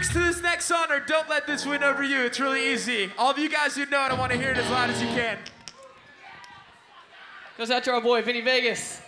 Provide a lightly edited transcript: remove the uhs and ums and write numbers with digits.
lyrics to this next song are "Don't Let This Win Over You." It's really easy. All of you guys who know it, I want to hear it as loud as you can. Goes out to our boy, Vinny Vegas.